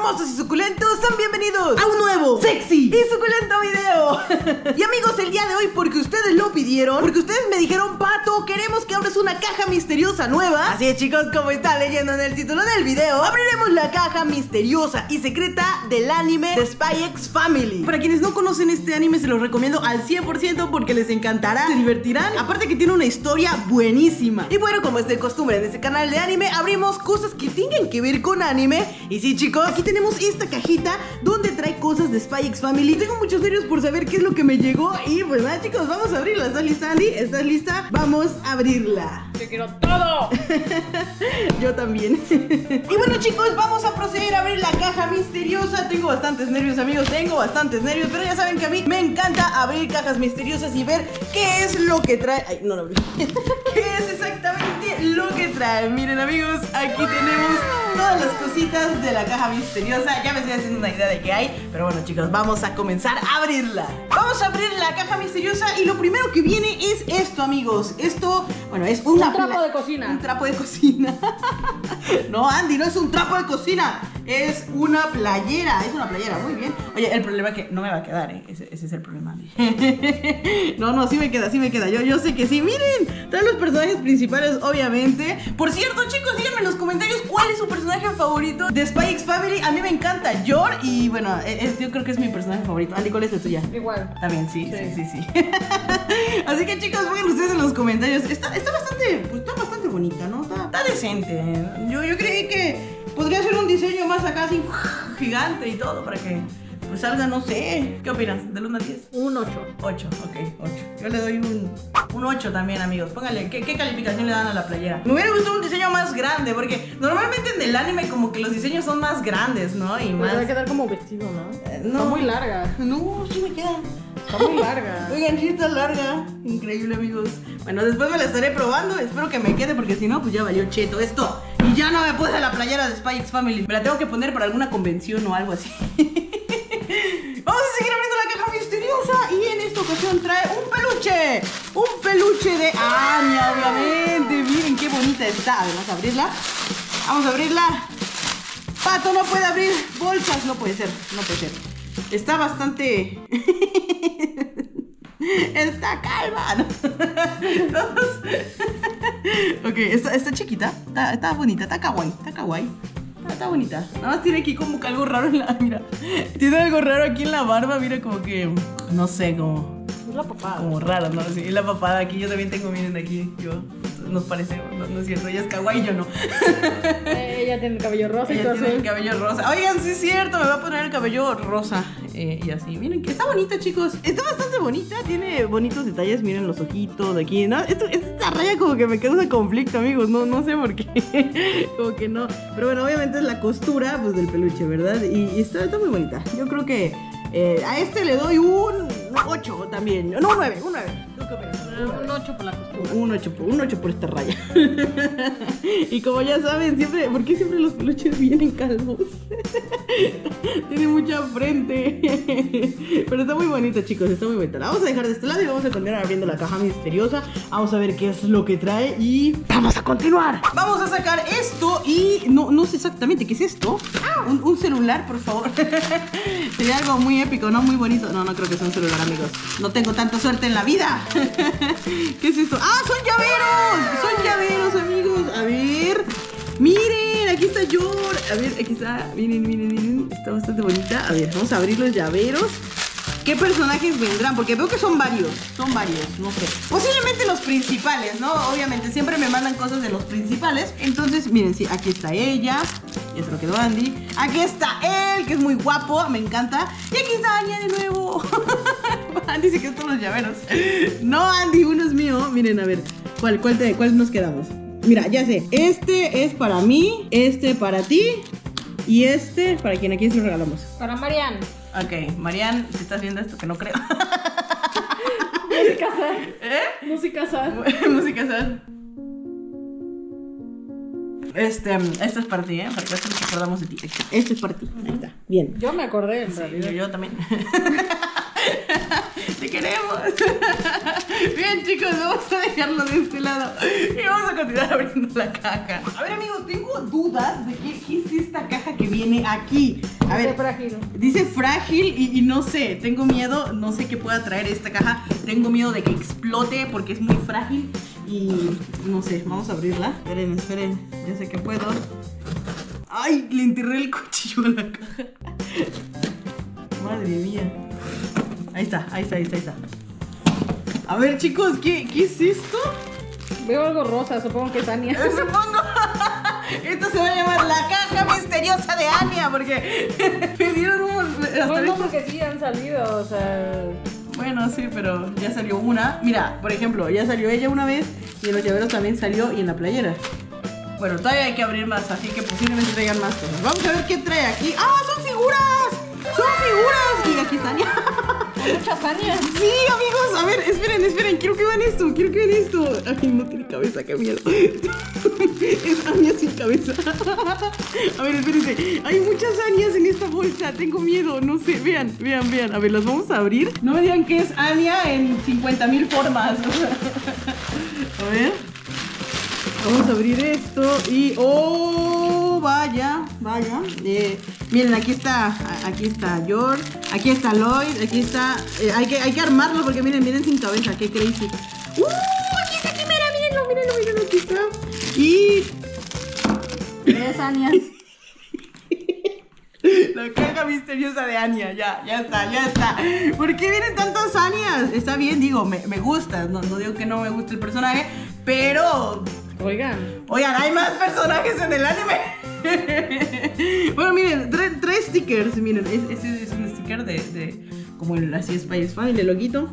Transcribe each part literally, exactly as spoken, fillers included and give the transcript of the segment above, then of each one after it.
hermosos y suculentos, sean bienvenidos a un nuevo, sexy y suculento video. Y amigos, el día de hoy, porque ustedes lo pidieron, porque ustedes me dijeron: Pato, queremos que abras una caja misteriosa nueva. Así es, chicos, como está leyendo en el título del video, abriremos la caja misteriosa y secreta del anime de Spy X Family. Para quienes no conocen este anime, se los recomiendo al cien por ciento porque les encantará, se divertirán, aparte que tiene una historia buenísima. Y bueno, como es de costumbre en este canal de anime, abrimos cosas que tengan que ver con anime. Y sí, chicos, aquí tenemos esta cajita donde trae cosas de Spy X Family. Tengo muchos nervios por saber qué es lo que me llegó. Y pues nada, chicos, vamos a abrirla. ¿Estás lista, Andy? ¿Estás lista? Vamos a abrirla. ¡Yo quiero todo! Yo también. Y bueno, chicos, vamos a proceder a abrir la caja misteriosa. Tengo bastantes nervios, amigos, tengo bastantes nervios, pero ya saben que a mí me encanta abrir cajas misteriosas y ver qué es lo que trae. Ay, no lo abrí. ¿Qué es exactamente lo que trae? Miren, amigos, aquí tenemos todas las cositas de la caja misteriosa. Ya me estoy haciendo una idea de qué hay, pero bueno, chicos, vamos a comenzar a abrirla. Vamos a abrir la caja misteriosa y lo primero que viene es esto, amigos. Esto, bueno, es una un trapo de cocina. Un trapo de cocina. No, Andy, no es un trapo de cocina. Es una playera, es una playera, muy bien. Oye, el problema es que no me va a quedar, ¿eh? Ese, ese es el problema. No, no, sí me queda, sí me queda. Yo, yo sé que sí, miren. Trae los personajes principales, obviamente. Por cierto, chicos, díganme en los comentarios cuál es su personaje favorito de Spy X Family. A mí me encanta Yor y bueno, es, yo creo que es mi personaje favorito. Andy, ¿cuál es el tuya? Igual. También, sí, sí, sí, sí, sí. Así que, chicos, pongan ustedes en los comentarios. Está, está bastante, pues, está bastante bonita, ¿no? Está, está decente. Yo, yo creí que podría ser un diseño más acá, así, gigante y todo, para que pues salga, no sé. ¿Qué opinas? ¿Del uno al diez? Un ocho. ocho, ok, ocho. Yo le doy un, un ocho también, amigos. Póngale, ¿qué, ¿qué calificación le dan a la playera? Me hubiera gustado un diseño más grande, porque normalmente en el anime como que los diseños son más grandes, ¿no? Y pues más... me va a quedar como vestido, ¿no? Eh, no. Está muy larga. No, sí me queda. Está muy larga. Oigan, sí está larga. Increíble, amigos. Bueno, después me la estaré probando. Espero que me quede, porque si no, pues ya valió cheto esto. Y ya no me puse la playera de Spy X Family. Me la tengo que poner para alguna convención o algo así. Vamos a seguir abriendo la caja misteriosa. Y en esta ocasión trae un peluche. Un peluche de Anya, obviamente. Miren qué bonita está. Vamos a abrirla. Vamos a abrirla. Pato no puede abrir bolsas. No puede ser, no puede ser. Está bastante... Está calma, ¿no? Ok, está, está chiquita, está, está bonita, está kawaii, está kawaii, está, está bonita. Nada más tiene aquí como que algo raro en la... Mira, tiene algo raro aquí en la barba, mira, como que... No sé, como... Es la papada. Como rara, ¿no? Sí, es la papada aquí, yo también tengo, miren aquí, yo... Nos parece, no, no es cierto, ella es kawaii, yo no. eh, Ella tiene el cabello rosa. Ella tiene el cabello rosa, oigan, sí es cierto. Me va a poner el cabello rosa, eh, y así, miren que está bonita, chicos. Está bastante bonita, tiene bonitos detalles. Miren los ojitos de aquí, ¿no? Esto, esta raya como que me causa conflicto, amigos. No, no sé por qué, como que no. Pero bueno, obviamente es la costura pues del peluche, ¿verdad? Y, y está, está muy bonita. Yo creo que eh, a este le doy un ocho también. No, un nueve, un nueve. Un ocho por la costura. Un ocho, un ocho por esta raya. Y como ya saben, siempre... ¿Por qué siempre los peluches vienen calvos? Tiene mucha frente. Pero está muy bonita, chicos, está muy bonita. La vamos a dejar de este lado y vamos a continuar abriendo la caja misteriosa. Vamos a ver qué es lo que trae y... ¡vamos a continuar! Vamos a sacar esto y... No, no sé exactamente qué es esto. ¡Ah! Un, un celular, por favor. Sería algo muy épico, ¿no? Muy bonito. No, no creo que sea un celular, amigos. No tengo tanta suerte en la vida. ¿Qué es esto? ¡Ah, son llaveros! Son llaveros, amigos. A ver, miren, aquí está Yor. A ver, aquí está, miren, miren, miren. Está bastante bonita. A ver, vamos a abrir los llaveros. ¿Qué personajes vendrán? Porque veo que son varios. Son varios, no sé. Posiblemente los principales, ¿no? Obviamente, siempre me mandan cosas de los principales. Entonces, miren, sí, aquí está ella. Ya se lo quedó Andy. Aquí está él, que es muy guapo, me encanta. Y aquí está Anya de nuevo. Andy se quedó con los llaveros. No, Andy, uno es mío. Miren, a ver, ¿cuál, cuál, te, cuál nos quedamos? Mira, ya sé, este es para mí, este para ti y este para quien aquí se lo regalamos. Para Marianne. Ok, Marianne, si estás viendo esto, que no creo. Música sad. ¿Eh? Música sad. Música sad. Este, este es para ti, ¿eh? Para que nos acordamos de ti. Este es para ti. Ahí está, bien. Yo me acordé, en sí, realidad. Yo, yo también. ¡Te queremos! Bien, chicos, vamos a dejarlo de este lado y vamos a continuar abriendo la caja. A ver, amigos, tengo dudas de qué, qué es esta caja que viene aquí. A ver, dice frágil. Dice frágil y, y no sé, tengo miedo, no sé qué pueda traer esta caja. Tengo miedo de que explote porque es muy frágil y no sé, vamos a abrirla. Esperen, esperen, ya sé que puedo. ¡Ay! Le enterré el cuchillo en la caja. Madre mía. Ahí está, ahí está, ahí está, ahí está. A ver, chicos, ¿qué, ¿qué es esto? Veo algo rosa, supongo que es Anya. Eh, supongo. Esto se va a llamar la caja misteriosa de Anya, porque me dieron un... Bueno, porque sí han salido, o sea... Bueno, sí, pero ya salió una. Mira, por ejemplo, ya salió ella una vez y en los llaveros también salió y en la playera. Bueno, todavía hay que abrir más, así que posiblemente traigan más cosas. Vamos a ver qué trae aquí. ¡Ah, son figuras! ¡Son figuras! Y aquí está Anya. Muchas Anyas. Sí, amigos, a ver, esperen, esperen. Quiero que vean esto, quiero que vean esto. Ay, no tiene cabeza, qué miedo. Es Anya sin cabeza. A ver, espérense. Hay muchas Anyas en esta bolsa. Tengo miedo, no sé. Vean, vean, vean. A ver, las vamos a abrir. No me digan que es Anya en cincuenta mil formas. A ver. Vamos a abrir esto y... ¡Oh! Vaya, vaya. Eh, miren, aquí está, aquí está Yor, aquí está Lloyd, aquí está... Eh, hay, que, hay que armarlo porque miren, miren sin cabeza, qué crazy. ¡Uh! Aquí está Chimera, mírenlo, mírenlo, mírenlo, aquí está. Y... ¿Ves, Anya? La caja misteriosa de Anya, ya, ya está, ya está. ¿Por qué vienen tantas Anyas? Está bien, digo, me, me gusta, no, no digo que no me guste el personaje, pero... Oigan, oigan, hay más personajes en el anime. Bueno, miren, tres, tres stickers. Miren, este es un sticker de, de como el así Spy X Family, el loguito.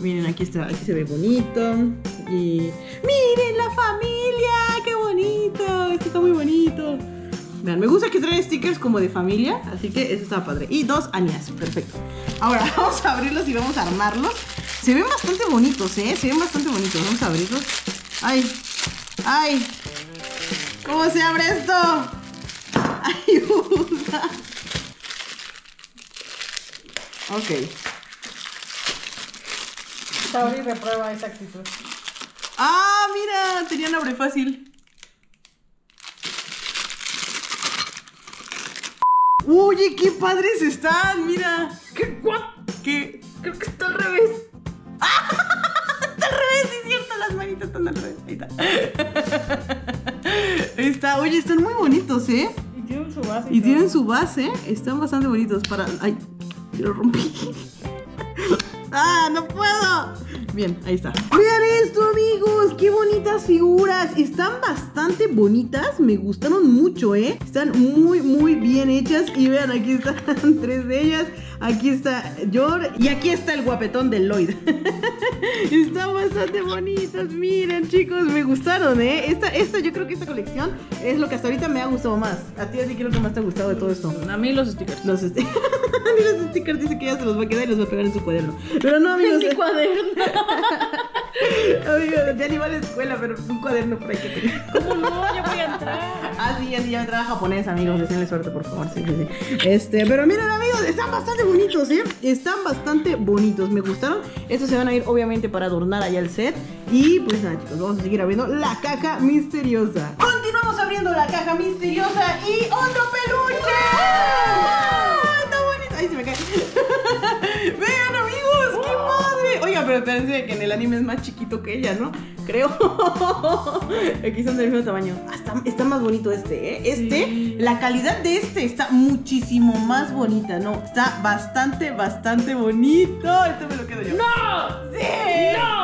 Miren, aquí está, aquí se ve bonito. Y miren la familia, qué bonito. Esto está muy bonito. Vean, me gusta que traen stickers como de familia, así que eso está padre. Y dos Anyas, perfecto. Ahora vamos a abrirlos y vamos a armarlos. Se ven bastante bonitos, eh. Se ven bastante bonitos. Vamos a abrirlos. Ay. ¡Ay! ¿Cómo se abre esto? ¡Ayuda! Ok. Saori reprueba esa actitud. ¡Ah, mira! Tenían abre fácil. ¡Oye, qué padres están! ¡Mira! ¿Qué guap? ¿Qué? Creo que está al revés. ¡Ah! Las manitas están al revés. Ahí está. Ahí está. Oye, están muy bonitos, ¿eh? Y tienen su base. Y tienen su base. Están bastante bonitos para... Ay, lo rompí. ¡Ah, no puedo! Bien, ahí está. Vean esto, amigos. Qué bonitas figuras. Están bastante bonitas. Me gustaron mucho, ¿eh? Están muy, muy bien hechas. Y vean, aquí están tres de ellas. Aquí está Yor. Y aquí está el guapetón de Lloyd. Están bastante bonitas. Miren, chicos, me gustaron, ¿eh? Esta, esta, yo creo que esta colección es lo que hasta ahorita me ha gustado más. A ti, así que lo que más te ha gustado de todo esto. A mí los stickers. Los stickers. Los stickers dice que ya se los va a quedar y los va a pegar en su cuaderno. Pero no, amigos. En su cuaderno. Amigos, ya ni va a la escuela, pero un cuaderno por ahí que tengo. ¿Cómo no? Yo voy a entrar. Ah, sí, ya, sí, ya me trae japonés, amigos. Deseenle suerte, por favor. Sí, sí, sí. Este, pero miren, amigos, están bastante bonitos, ¿eh? Están bastante bonitos. Me gustaron. Estos se van a ir, obviamente, para adornar allá el set. Y pues nada, chicos, vamos a seguir abriendo la caja misteriosa. Continuamos abriendo la caja misteriosa y otro peluche. ¡Oh! ¡Está bonito! Ahí se me cae. Vean, amigos, ¡qué padre! Oiga, pero espérense que en el anime es más chiquito que ella, ¿no? Creo. Aquí son del mismo tamaño. Ah, está, está más bonito este, ¿eh? Este, sí. La calidad de este está muchísimo más bonita, ¿no? Está bastante, bastante bonito. Este me lo quedo yo. ¡No! ¡Sí! ¡No!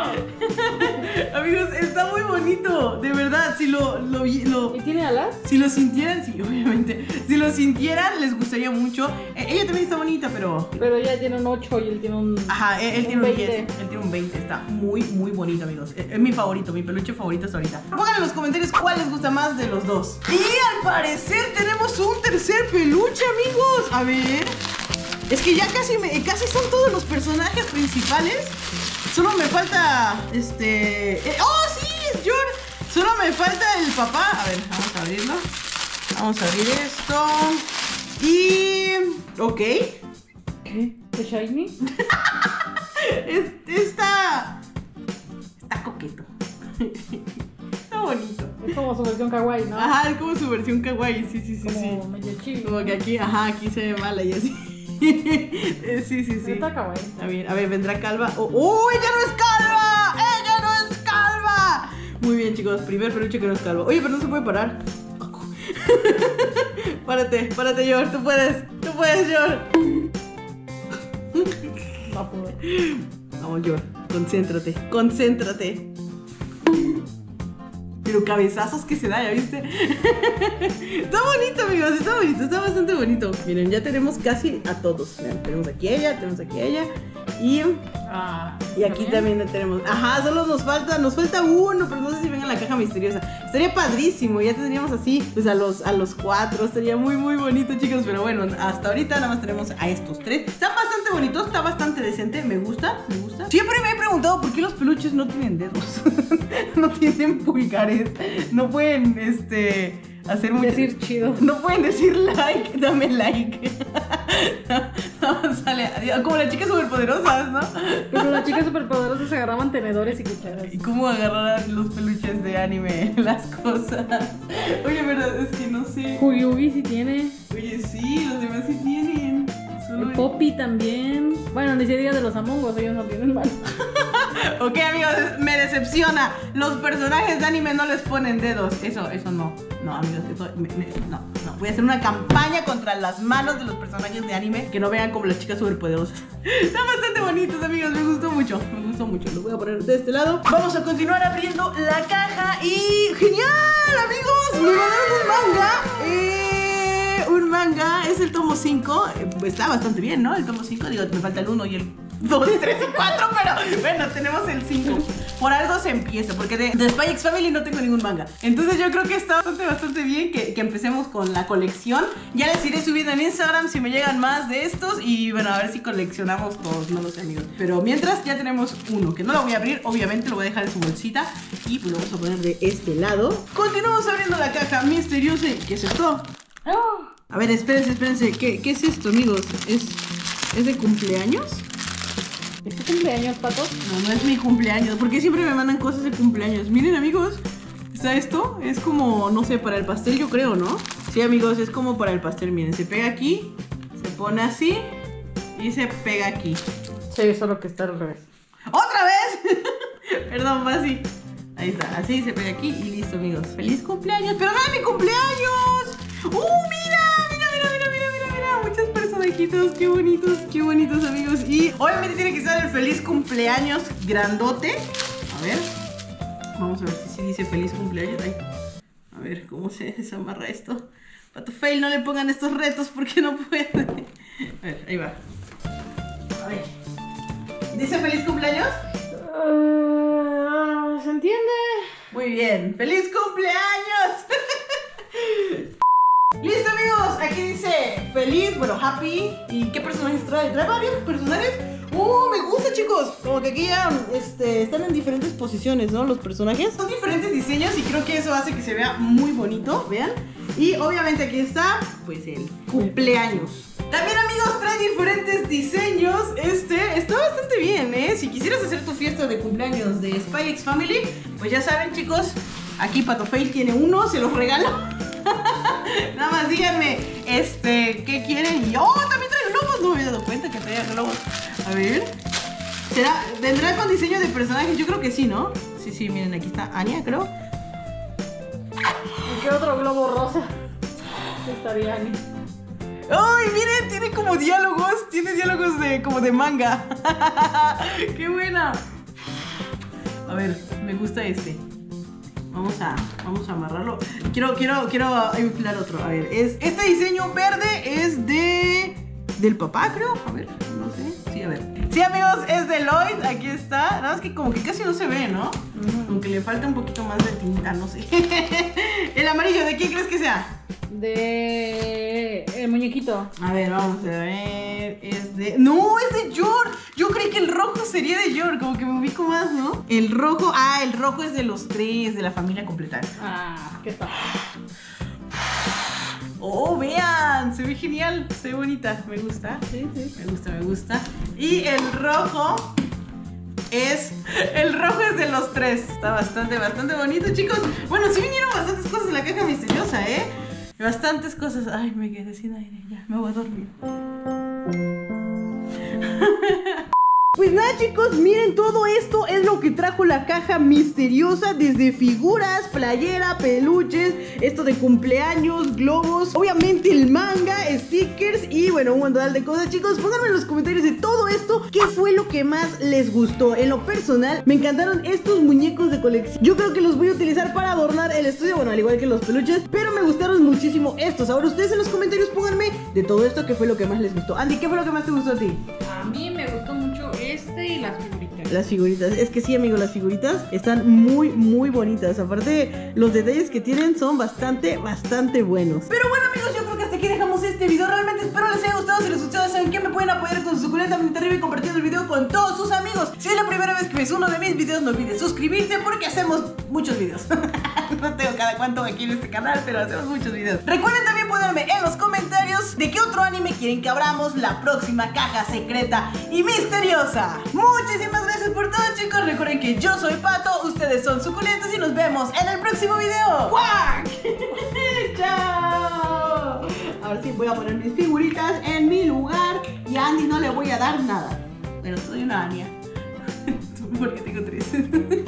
Amigos, está muy bonito. De verdad, si lo... lo, lo ¿Y tiene alas? Si lo sintieran, sí, obviamente. Si lo sintieran, les gustaría mucho. Eh, ella también está bonita, pero... Pero ella tiene un ocho y él tiene un... Ajá, él, él tiene un diez. Él tiene un veinte. Está muy, muy bonito, amigos. Es, es mi favorito. Mi peluche favorito es ahorita. Pongan en los comentarios cuál les gusta más de los dos. Y al parecer tenemos un tercer peluche, amigos. A ver. Es que ya casi, me, casi son todos los personajes principales. Solo me falta... Este... Eh, ¡Oh, sí! Es Yor. Solo me falta el papá. A ver, vamos a abrirlo. Vamos a abrir esto. Y... Ok. ¿Qué? ¿The Shiny? es, está... Está coqueto. Está bonito. Es como su versión kawaii, ¿no? Ajá, es como su versión kawaii, sí, sí, sí. Como sí. Medio chill. Como que aquí, ajá, aquí se ve mala y así. Sí, sí, sí. Pero está kawaii. A ver, a ver, vendrá calva. ¡Oh, oh, ella no es calva! ¡Ella no es calva! Muy bien, chicos, primer peluche que no es calva. Oye, pero no se puede parar. Párate, párate, Yor, tú puedes. Tú puedes, Yor. Va, vamos, Yor, concéntrate, concéntrate. Pero cabezazos que se da, ¿ya viste? Está bonito, amigos, está bonito, está bastante bonito. Miren, ya tenemos casi a todos. Miren, tenemos aquí a ella, tenemos aquí a ella. Y, ah, y aquí también la tenemos. Ajá, solo nos falta, nos falta uno, pero no sé si venga en la caja misteriosa. Estaría padrísimo, ya tendríamos así, pues a los, a los cuatro. Sería muy, muy bonito, chicos. Pero bueno, hasta ahorita nada más tenemos a estos tres. Está bastante bonito, está bastante decente. Me gusta, me gusta. Siempre me he preguntado por qué los peluches no tienen dedos. No tienen pulgares. No pueden, este... hacer mucho... decir chido. No pueden decir like, dame like. No, no, sale, como las chicas superpoderosas, ¿no? Como las chicas superpoderosas agarraban tenedores y cucharas. ¿Y cómo agarraran los peluches de anime las cosas? Oye, verdad, es que no sé. Kuyugi sí tiene. Oye, sí, los demás sí tienen. Solo el Poppy el... también. Bueno, ni se diga de los Among Us, ellos no tienen mal. Ok, amigos, me decepciona. Los personajes de anime no les ponen dedos. Eso, eso no. No, amigos, eso... Me, me, no, no. Voy a hacer una campaña contra las manos de los personajes de anime. Que no vean como las chicas superpoderosas. Están bastante bonitos, amigos. Me gustó mucho. Me gustó mucho. Lo voy a poner de este lado. Vamos a continuar abriendo la caja. Y... ¡genial, amigos! Me mandaron un manga. Eh, un manga. Es el tomo cinco. Está bastante bien, ¿no? El tomo cinco. Digo, me falta el uno y el... dos, tres y cuatro, pero bueno, tenemos el cinco. Por algo se empieza, porque de, de Spy X Family no tengo ningún manga. Entonces yo creo que está bastante, bastante bien que, que empecemos con la colección. Ya les iré subiendo en Instagram si me llegan más de estos. Y bueno, a ver si coleccionamos todos, no lo sé, amigos. Pero mientras ya tenemos uno, que no lo voy a abrir, obviamente lo voy a dejar en su bolsita. Y pues lo vamos a poner de este lado. Continuamos abriendo la caja misteriosa. ¿Qué es esto? A ver, espérense, espérense. ¿Qué, qué es esto, amigos? ¿Es, ¿es de cumpleaños? ¿Es tu cumpleaños, Pato? No, no es mi cumpleaños. Porque siempre me mandan cosas de cumpleaños. Miren, amigos, está esto. Es como, no sé, para el pastel, yo creo, ¿no? Sí, amigos, es como para el pastel. Miren, se pega aquí, se pone así y se pega aquí. Sí, solo que está al revés. ¡Otra vez! Perdón, va así. Ahí está, así se pega aquí y listo, amigos. ¡Feliz cumpleaños! ¡Pero no es mi cumpleaños! ¡Uh, mira! Muchos personajitos, qué bonitos, qué bonitos, amigos. Y obviamente tiene que estar el feliz cumpleaños grandote. A ver, vamos a ver si dice feliz cumpleaños. Ay, a ver cómo se desamarra esto. Pato Fail, no le pongan estos retos porque no puede. A ver, ahí va. A ver, ¿dice feliz cumpleaños? Uh, ¿se entiende? Muy bien, feliz cumpleaños. Listo, amigos, aquí dice feliz, bueno, happy. ¿Y qué personajes trae? Trae varios personajes. ¡Uh, me gusta, chicos! Como que aquí ya este, están en diferentes posiciones, ¿no? Los personajes. Son diferentes diseños y creo que eso hace que se vea muy bonito, vean. Y obviamente aquí está, pues, el cumpleaños. También, amigos, trae diferentes diseños. Este está bastante bien, ¿eh? Si quisieras hacer tu fiesta de cumpleaños de Spy X Family, pues ya saben, chicos, aquí Pato Fail tiene uno, se los regalo. Nada más díganme, este, ¿qué quieren? Y, oh, también trae globos, no me había dado cuenta que traía globos. A ver, ¿será? ¿Vendrá con diseño de personajes? Yo creo que sí, ¿no? Sí, sí, miren, aquí está Anya, creo. ¿Y qué otro globo rosa? Estaría Anya. ¡Ay, miren! Tiene como diálogos, tiene diálogos de, como de manga. ¡Qué buena! A ver, me gusta este. Vamos a, vamos a amarrarlo. Quiero, quiero, quiero inflar otro. A ver, es, este diseño verde es de... del papá, creo. A ver, no sé. Sí, a ver. Sí, amigos, es de Lloyd. Aquí está. Nada más que como que casi no se ve, ¿no? Mm. Aunque le falta un poquito más de tinta, no sé. El amarillo, ¿de quién crees que sea? De... el muñequito. A ver, vamos a ver. Es de... ¡no! Es de Yor. Yo creí que el rojo sería de Yor. Como que me ubico más, ¿no? El rojo... ah, el rojo es de los tres, de la familia completa. Ah, qué tal. ¡Oh, vean! Se ve genial. Se ve bonita. Me gusta. Sí, sí. Me gusta, me gusta. Y el rojo es... El rojo es de los tres. Está bastante, bastante bonito, chicos. Bueno, sí vinieron bastantes cosas en la caja misteriosa, ¿eh? Bastantes cosas. Ay, me quedé sin aire. Ya, me voy a dormir. Pues nada, chicos, miren, todo esto es lo que trajo la caja misteriosa. Desde figuras, playera, peluches, esto de cumpleaños, globos, obviamente el manga, stickers y bueno, un montón de cosas. Chicos, pónganme en los comentarios de todo esto qué fue lo que más les gustó. En lo personal, me encantaron estos muñecos de colección. Yo creo que los voy a utilizar para adornar el estudio, bueno, al igual que los peluches, pero me gustaron muchísimo estos. Ahora ustedes en los comentarios pónganme de todo esto qué fue lo que más les gustó. Andy, ¿qué fue lo que más te gustó a ti? A mí me gustó mucho este y las figuritas. Las figuritas, es que sí, amigos, las figuritas están muy, muy bonitas. Aparte, los detalles que tienen son bastante, bastante buenos. Pero bueno, amigos, yo creo que hasta aquí dejamos este video. Realmente espero les haya gustado. Si les gustó, saben que me pueden apoyar con su suculenta mente arriba y compartiendo el video con todos sus amigos. Si es la primera vez que ves uno de mis videos, no olvides suscribirte porque hacemos muchos videos. No tengo cada cuánto aquí en este canal, pero hacemos muchos videos. Recuerden también ponerme en los comentarios de qué otro anime quieren que abramos la próxima caja secreta y misteriosa. Muchísimas gracias por todo, chicos. Recuerden que yo soy Pato, ustedes son suculentos y nos vemos en el próximo video. ¡Cuac! ¡Chao! Ahora sí voy a poner mis figuritas en mi lugar y a Andy no le voy a dar nada. Pero soy una Anya. Porque tengo tres.